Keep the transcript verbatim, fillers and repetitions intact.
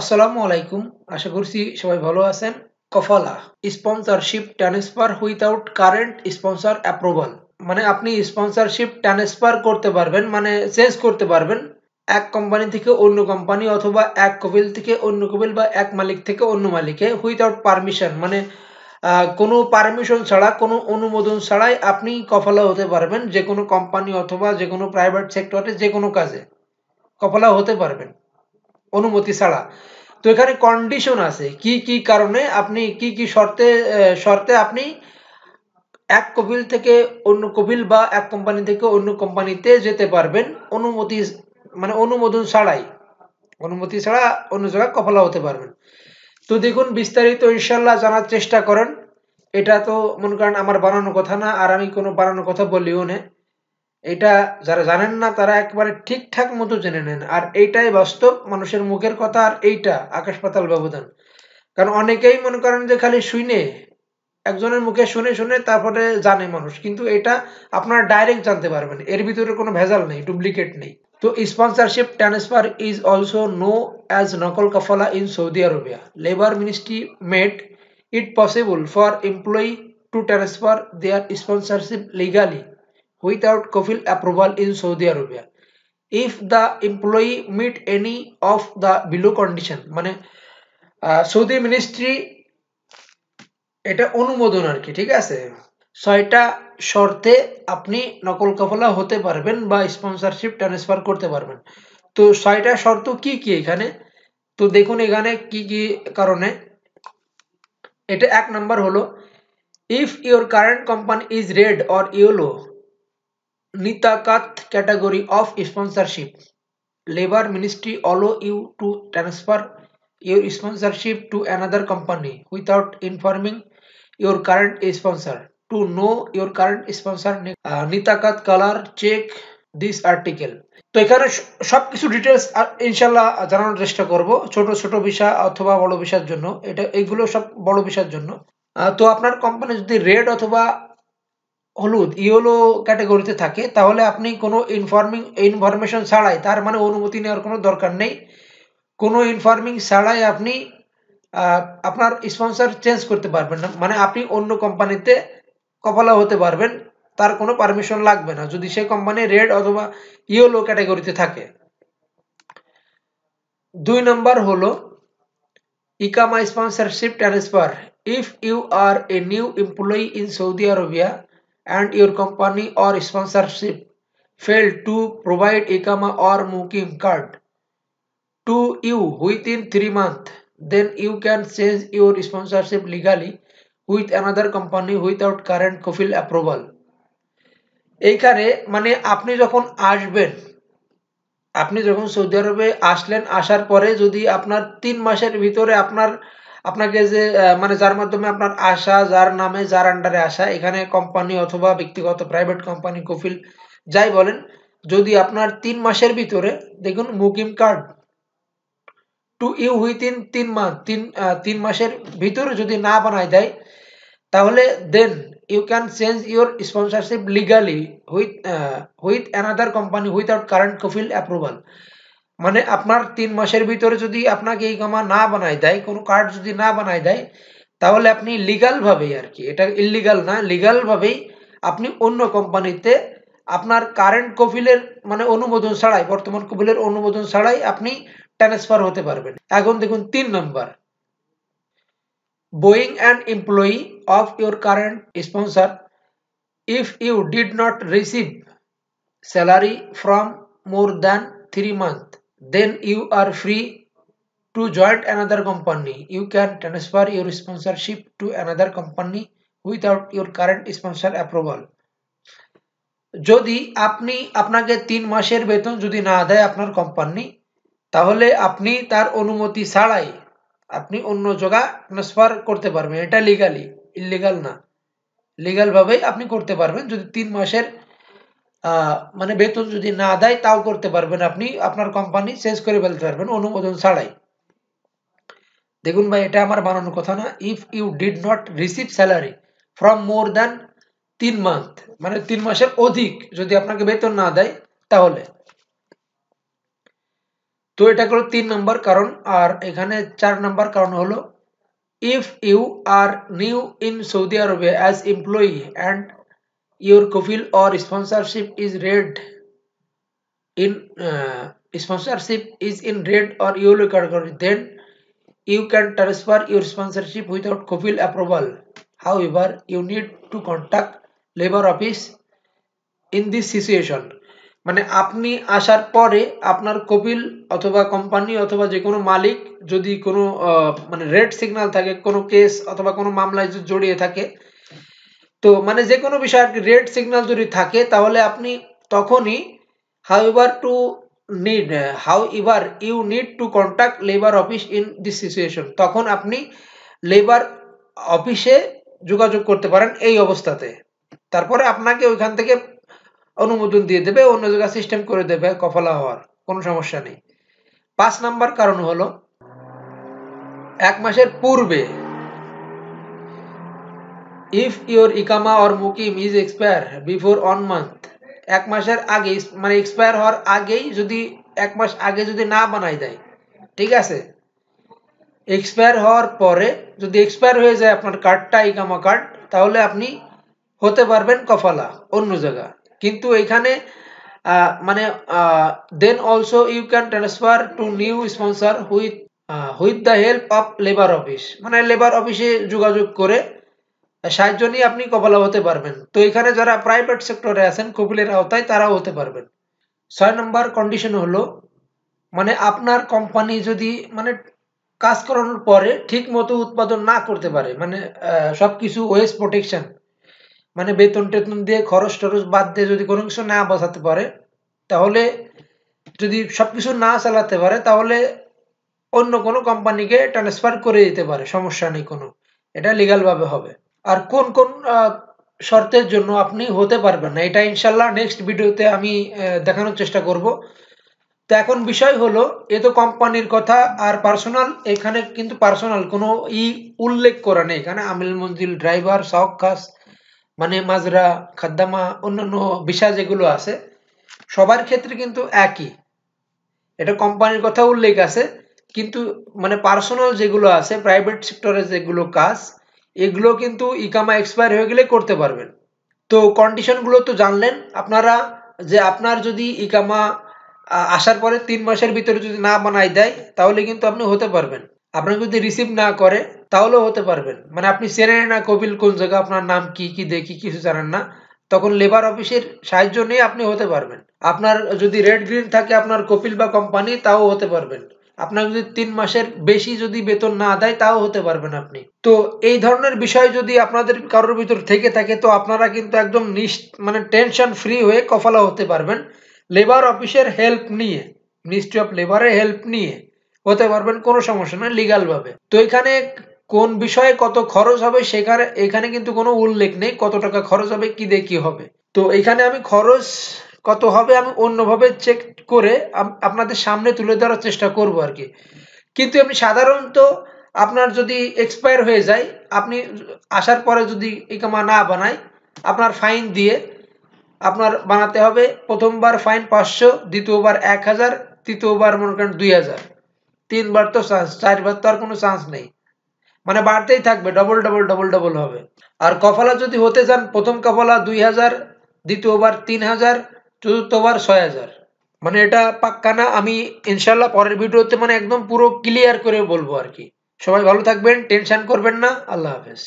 আসসালামু আলাইকুম আশা করছি সবাই ভালো আছেন কফালা sponsorship transfer without current sponsor approval মানে আপনি স্পন্সরশিপ ট্রান্সফার করতে পারবেন মানে চেঞ্জ করতে পারবেন এক কোম্পানি থেকে অন্য কোম্পানি অথবা এক কফিল থেকে অন্য কফিল বা এক মালিক থেকে অন্য মালিকে উইদাউট পারমিশন মানে কোনো পারমিশন ছাড়া কোনো অনুমোদন ছাড়াই আপনি কফালা হতে পারবেন যে কোনো কোম্পানি অথবা যে কোনো প্রাইভেট সেক্টরে যে কোনো কাজে কফালা হতে পারবেন অনুমতি ছাড়া তো এখানে কন্ডিশন আছে কি কি কারণে আপনি কি কি শর্তে শর্তে আপনি এক কফিল থেকে অন্য কফিল বা এক কোম্পানি থেকে অন্য কোম্পানিতে যেতে পারবেন অনুমতি মানে অনুমোদন ছাড়াই অনুমতি ছাড়া অন্য জায়গায় কফালা হতে পারবেন তো দেখুন বিস্তারিত ইনশাআল্লাহ জানার চেষ্টা করেন এটা তো মনে করেন আমার বানানো কথা না আর আমি কোনো বানানো কথা বলিও না এটা যারা জানেন না তারা একবারে ঠিকঠাক মতো জেনে নেন আর এইটাই বাস্তব মানুষের মুখের কথা আর এইটা আকাশ পাতাল ব্যবধান কারণ অনেকেই মনে করেন যে খালি শুনে একজনের মুখে শুনে শুনে তারপরে জানে মানুষ কিন্তু এটা আপনারা ডাইরেক্ট জানতে পারবেন এর ভিতরে কোনো ভেজাল নেই ডুপ্লিকেট নেই তো sponsorship transfer is also known as নকল কাফালা in Saudi Arabia labour ministry made it possible for employee to transfer their sponsorship legally without kofil approval in Saudi Arabia if the employee meet any of the below condition mane uh, Saudi ministry eta onumodon ar ki thik ache six ta shorte apni naqal kafala hote parben ba sponsorship transfer korte parben to six ta shorto ki ki ekhane to dekhun ekhane ki ki karone eta ek number holo if your current company is red or yellow Nitakat category of sponsorship. Labor Ministry allow you to transfer your sponsorship to another company without informing your current sponsor. To know your current sponsor, uh, Nitakat color check this article. तो এখানে সবকিছু details ইনশাআল্লাহ জানানোর চেষ্টা করব ছোট ছোট বিষয় অথবা বড় বিষয়ের জন্য এটা এগুলো সব বড় বিষয়ের জন্য তো আপনার কোম্পানি যদি রেড অথবা হলুদ ইয়েলো ক্যাটাগরিতে থাকে তাহলে আপনি কোনো ইনফর্মিং ইনফরমেশন ছাড়াই তার মানে অনুমতি নেওয়ার কোনো দরকার নেই কোনো ইনফর্মিং ছাড়াই আপনি আপনার স্পন্সর চেঞ্জ করতে পারবেন না মানে আপনি অন্য কোম্পানিতে কফালা হতে পারবেন তার কোনো পারমিশন লাগবে না যদি সেই কোম্পানি রেড অথবা ইয়েলো ক্যাটাগরিতে থাকে দুই নাম্বার হলো ইকামা sponsorship transfer if you are a new employee in Saudi Arabia and your company or sponsorship failed to provide iqama or mukim card to you within three months then you can change your sponsorship legally with another company without current kofil approval এইখানে মানে আপনি যখন আসবেন আপনি যখন Saudi আরবে আসলেন আসার পরে যদি আপনার তিন মাসের ভিতরে আপনার আপনাকে যে মানে যার মাধ্যমে আপনার আশা যার নামে যার আন্ডারে আশা এখানে কোম্পানি অথবা ব্যক্তিগত প্রাইভেট কোম্পানি কফিল যাই বলেন যদি আপনার তিন মাসের ভিতরে দেখুন Mukim card to you within তিন মাস তিন তিন মাসের ভিতরে যদি না বানায় দেয় তাহলে then you can change your sponsorship legally with with another company without current কফিল অ্যাপ্রুভাল মানে আপনার তিন মাসের ভিতরে যদি আপনাকে ইকামা না বানায় দেয় কোনো কার্ড যদি না বানায় দেয় তাহলে আপনি লিগ্যাল ভাবে আর কি এটা ইললিগ্যাল না লিগ্যাল ভাবে আপনি অন্য কোম্পানিতে আপনার কারেন্ট কফিলের মানে অনুমোদন ছাড়াই বর্তমান কফিলের অনুমোদন ছাড়াই আপনি ট্রান্সফার হতে পারবেন এখন দেখুন তিন number being an employee of your current sponsor if you did not receive salary from more than three month then you are free to join another company you can transfer your sponsorship to another company without your current sponsor approval যদি আপনি আপনাকে তিন মাসের বেতন যদি না দেয় আপনার কোম্পানি তাহলে আপনি তার অনুমতি ছাড়াই আপনি অন্য জায়গায় ট্রান্সফার করতে পারবেন এটা লিগালি ইললিগ্যাল না লিগ্যাল ভাবে আপনি করতে পারবেন যদি তিন মাসের মানে বেতন যদি না দেয় তাও করতে পারবেন আপনি আপনার কোম্পানি চেঞ্জ করে ফেলতে পারবেন অনুমোদন ছাড়াই দেখুন ভাই এটা আমার বানানোর কথা না if you did not receive salary from more than তিন মান্থ মানে তিন মাসের অধিক যদি আপনাকে বেতন না দেয় তাহলে तो এটা হলো তিন নম্বর কারণ। আর এখানে চার নম্বর কারণ হলো if you are new in Saudi Arabia as employee and your kofil or sponsorship is red in uh, sponsorship is in red or yellow category, then you can transfer your sponsorship without kofil approval. However, you need to contact labor office in this situation. মানে আপনি আসার পরে আপনার কফিল অথবা company অথবা যে কোনো মালিক যদি কোনো মানে রেড সিগন্যাল থাকে কোনো কেস অথবা কোনো মামলায় যদি জড়িয়ে থাকে, তো মানে যে কোনো বিষয়ে রেড সিগন্যাল যদি থাকে তাহলে আপনি তখনই however to need however you need to contact labour office in this situation, তখন আপনি লেবার অফিসে যোগাযোগ করতে পারেন এই অবস্থাতে। তারপরে আপনাকে ওইখান থেকে অনুমোদন দিয়ে দেবে, অন্য জায়গায় সিস্টেম করে দেবে কফলা হওয়ার, কোনো সমস্যা নেই। পাঁচ নাম্বার কারণ হলো এক মাসের পূর্বে ইফ ইওর ইকামা অর মুকিম is expire before one month, এক মাসের আগে মানে এক্সপায়ার হওয়ার আগেই যদি এক মাস আগে যদি না বানাই দেয়, ঠিক আছে, এক্সপায়ার হওয়ার পরে যদি এক্সপায়ার হয়ে যায় আপনার কার্ডটা ইকামা কার্ড, তাহলে আপনি হতে পারবেন কফলা অন্য জায়গা। কিন্তু এখানে মানে then also you can transfer to new sponsor with with the help of labour office, মানে লেবার অফিসে যোগাযোগ করে সাহায্য নিয়ে আপনি কফলা হতে পারবেন। তো এখানে যারা প্রাইভেট সেক্টরে আছেন কফিলের আওতায় তারাও হতে পারবেন। ছয় নম্বর কন্ডিশন হলো মানে আপনার কোম্পানি যদি মানে কাজ করানোর পরে ঠিক মতো উৎপাদন না করতে পারে, মানে সব কিছু ওয়েস্ট প্রোটেকশন মানে বেতন টেতন দিয়ে খরচ টরচ বাদ দিয়ে যদি কোনো কিছু না বাঁচাতে পারে, তাহলে যদি সব কিছু না চালাতে পারে তাহলে অন্য কোনো কোম্পানিকে ট্রান্সফার করে দিতে পারে, সমস্যা নেই কোনো, এটা লিগালভাবে হবে। আর কোন কোন শর্তের জন্য আপনি হতে পারবেন না এটা ইনশাল্লাহ নেক্সট ভিডিওতে আমি দেখানোর চেষ্টা করব। তো এখন বিষয় হলো এ তো কোম্পানির কথা, আর পার্সোনাল এখানে কিন্তু পার্সোনাল কোনো ই উল্লেখ করা নেই এখানে, আমিল মঞ্জিল ড্রাইভার শখ খাস মানে মাজরা খাদ্দামা অন্যান্য বিষয় যেগুলো আছে সবার ক্ষেত্রে কিন্তু একই, এটা কোম্পানির কথা উল্লেখ আছে, কিন্তু মানে পার্সোনাল যেগুলো আছে প্রাইভেট সেক্টরে যেগুলো কাজ এগুলো কিন্তু ইকামা এক্সপায়ার হয়ে গেলে করতে পারবেন। তো কন্ডিশনগুলো তো জানলেন আপনারা যে আপনার যদি ইকামা আসার পরে তিন মাসের ভিতরে যদি না বানাই দেয় তাহলে কিন্তু আপনি হতে পারবেন, আপনাকে যদি রিসিভ না করে তাহলেও হতে পারবেন, মানে আপনি চেনেন না কফিল কোন জায়গা আপনার নাম কি কি দেখি কিছু জানেন না, তখন লেবার অফিসের সাহায্য নিয়ে আপনি হতে পারবেন। আপনার যদি রেড গ্রিন থাকে আপনার কফিল বা কোম্পানি তাও হতে পারবেন, আপনার যদি তিন মাসের বেশি যদি বেতন না দেয় তাও হতে পারবেন আপনি। তো এই ধরনের বিষয় যদি আপনাদের কারোর ভিতর থেকে থাকে তো আপনারা কিন্তু একদম নিশ মানে টেনশন ফ্রি হয়ে কফলা হতে পারবেন, লেবার অফিসের হেল্প নিয়ে মিনিস্ট্রি অফ লেবারের হেল্প নিয়ে হতে পারবেন, কোনো সমস্যা না লিগাল ভাবে। তো এখানে কোন বিষয়ে কত খরচ হবে সেখানে এখানে কিন্তু কোনো উল্লেখ নেই, কত টাকা খরচ হবে কি দিয়ে কি হবে, তো এখানে আমি খরচ কত হবে আমি অন্যভাবে চেক করে আপনাদের সামনে তুলে ধরার চেষ্টা করব আর কি। কিন্তু আপনি সাধারণত আপনার যদি এক্সপায়ার হয়ে যায় আপনি আসার পরে যদি ইকামা না বানায় আপনার ফাইন দিয়ে আপনার বানাতে হবে, প্রথমবার ফাইন পাঁচশো, দ্বিতীয়বার এক হাজার, তৃতীয়বার মনে করেন দুই হাজার, তিনবার তো চান্স, চারবার তো আর কোনো চান্স নেই, মানে বাড়তেই থাকবে, ডবল ডবল ডবল ডবল হবে। আর কফলা যদি হতে চান প্রথম কফলা দুই হাজার, দ্বিতীয়বার তিন হাজার, চতুর্থবার ছয় হাজার, মানে এটা পাক্কা না, আমি ইনশাল্লাহ পরের ভিডিওতে মানে একদম পুরো ক্লিয়ার করে বলবো আর কি। সবাই ভালো থাকবেন, টেনশন করবেন না, আল্লাহ হাফেজ।